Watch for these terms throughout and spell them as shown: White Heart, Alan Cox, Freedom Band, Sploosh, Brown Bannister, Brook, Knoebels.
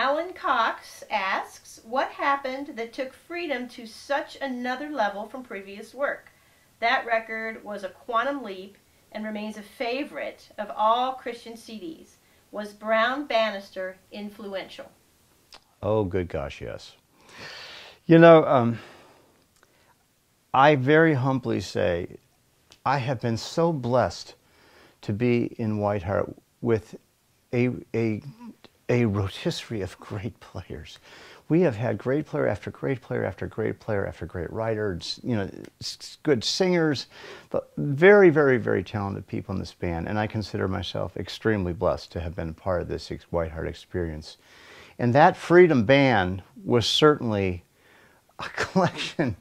Alan Cox asks, what happened that took Freedom to such another level from previous work? That record was a quantum leap and remains a favorite of all Christian CDs. Was Brown Bannister influential? Oh, good gosh, yes. You know, I very humbly say I have been so blessed to be in White Heart with a rotisserie of great players. We have had great player after great player after great player after great writers, you know, good singers, but very, very, very talented people in this band. And I consider myself extremely blessed to have been a part of this White Heart experience. And that Freedom Band was certainly a collection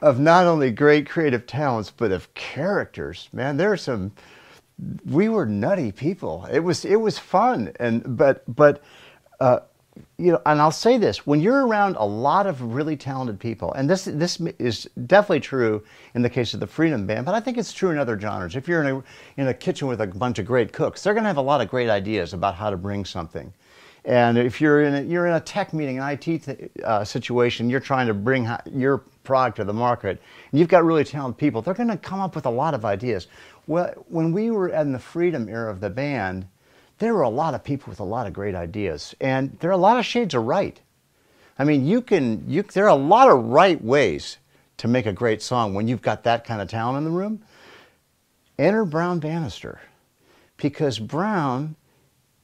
of not only great creative talents, but of characters. Man, there are some... we were nutty people. It was fun, and but you know, and I'll say this: when you're around a lot of really talented people, and this is definitely true in the case of the Freedom Band, but I think it's true in other genres. If you're in a kitchen with a bunch of great cooks, they're going to have a lot of great ideas about how to bring something. And if you're in a tech meeting, an IT situation, you're trying to bring your product to the market, and you've got really talented people, they're going to come up with a lot of ideas. Well, when we were in the Freedom era of the band, there were a lot of people with a lot of great ideas, and there are a lot of shades of right. I mean, there are a lot of right ways to make a great song when you've got that kind of talent in the room. Enter Brown Bannister, because Brown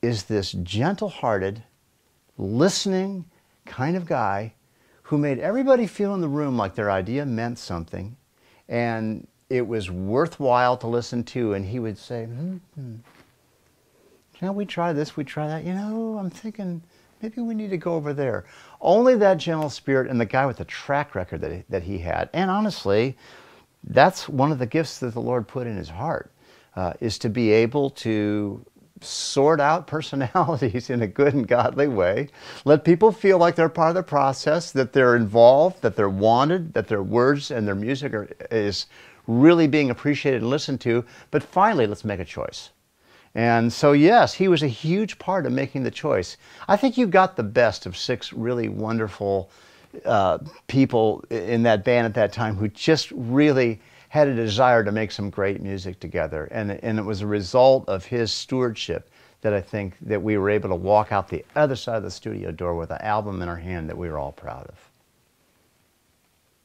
is this gentle-hearted, listening kind of guy who made everybody feel in the room like their idea meant something, and it was worthwhile to listen to. And he would say, "Now we try this, we try that. You know, I'm thinking maybe we need to go over there." Only that gentle spirit and the guy with the track record that he had. And honestly, that's one of the gifts that the Lord put in his heart, is to be able to sort out personalities in a good and godly way, let people feel like they're part of the process, that they're involved, that they're wanted, that their words and their music is really being appreciated and listened to, but finally, let's make a choice. And so, yes, he was a huge part of making the choice. I think you got the best of six really wonderful people in that band at that time who just really had a desire to make some great music together. And it was a result of his stewardship that I think that we were able to walk out the other side of the studio door with an album in our hand that we were all proud of.